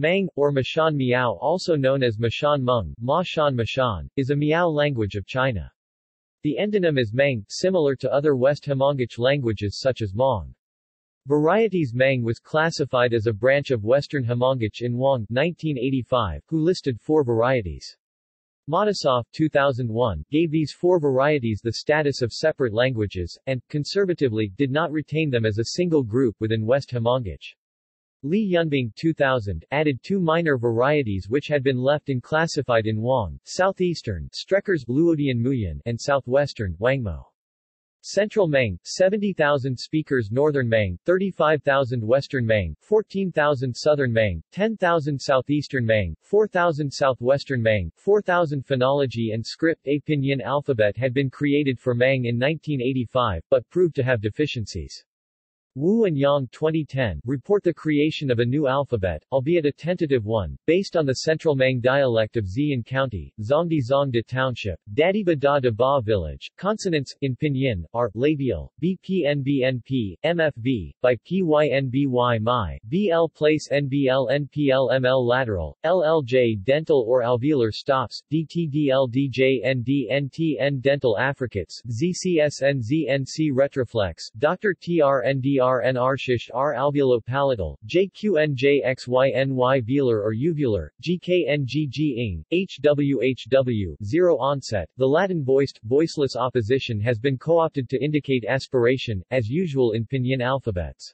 Mang, or Mashan Miao, also known as Mashan Meng, Mashan, is a Miao language of China. The endonym is Mang, similar to other West Hmongic languages such as Hmong. Varieties Mang was classified as a branch of Western Hmongic in Wang 1985, who listed four varieties. Matisoff 2001, gave these four varieties the status of separate languages, and, conservatively, did not retain them as a single group within West Hmongic. Li Yunbing 2000, added two minor varieties which had been left unclassified in Wang, Southeastern, Strecker's Luodian Muyan, and Southwestern, Wangmo. Central Meng, 70,000 speakers. Northern Meng, 35,000. Western Meng, 14,000. Southern Meng, 10,000. Southeastern Meng, 4,000. Southwestern Meng, 4,000. Phonology and script. A pinyin alphabet had been created for Mang in 1985, but proved to have deficiencies. Wu and Yang 2010 report the creation of a new alphabet, albeit a tentative one, based on the Central Meng dialect of Ziyun County, Zongdi Zongda Township, Da Ba Village. Consonants, in pinyin, are, labial, bpnbnp, mfv, by pynby my, bl place nbl npl ml lateral, lj dental or alveolar stops, dtdl djnd ntn dental affricates, zcsn znc retroflex, Dr. trndr RNR shish R alveolo-palatal, JQNJXYNY velar or uvular, GKNGG-ing, HWHW, zero onset. The Latin voiced, voiceless opposition has been co-opted to indicate aspiration, as usual in pinyin alphabets.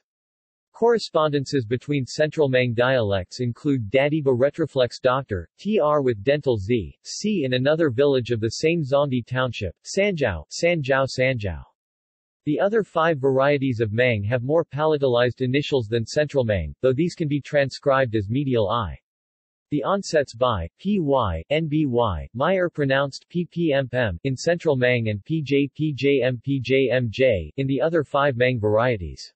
Correspondences between Central Meng dialects include Dadiba retroflex Dr. TR with dental Z, C in another village of the same Zongdi township, Sanjiao. The other five varieties of Mang have more palatalized initials than Central Meng, though these can be transcribed as medial I. The onsets by, py, nby, my are pronounced ppmpm in Central Meng and pjmpjmj in the other five Mang varieties.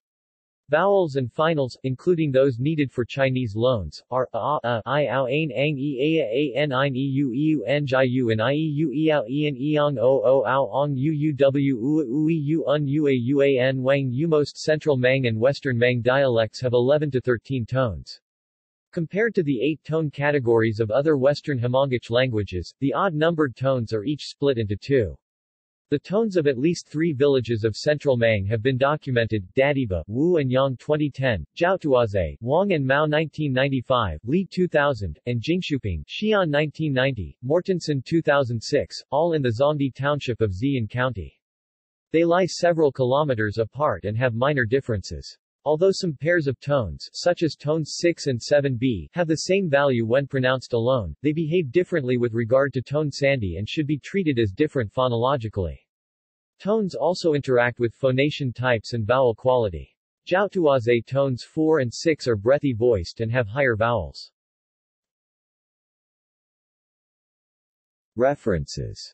Vowels and finals, including those needed for Chinese loans, are a, I, ao, ain, ang, e, a, n, in, eu, eu, njiu, and ieu, eao, ian, eong, o, o, ao, ong, uw, u, eu, un, uauan, wang, u. Most Central Meng and Western Meng dialects have 11 to 13 tones. Compared to the 8-tone categories of other Western Hmongic languages, the odd-numbered tones are each split into two. The tones of at least three villages of Central Meng have been documented, Dadiba, Wu and Yang 2010, Jiaotuase, Wang and Mao 1995, Li 2000, and Jingshuping, Xi'an 1990, Mortensen 2006, all in the Zongdi township of Ziyun County. They lie several kilometers apart and have minor differences. Although some pairs of tones, such as tones 6 and 7b, have the same value when pronounced alone, they behave differently with regard to tone sandhi and should be treated as different phonologically. Tones also interact with phonation types and vowel quality. Jiaotuase tones 4 and 6 are breathy voiced and have higher vowels. References.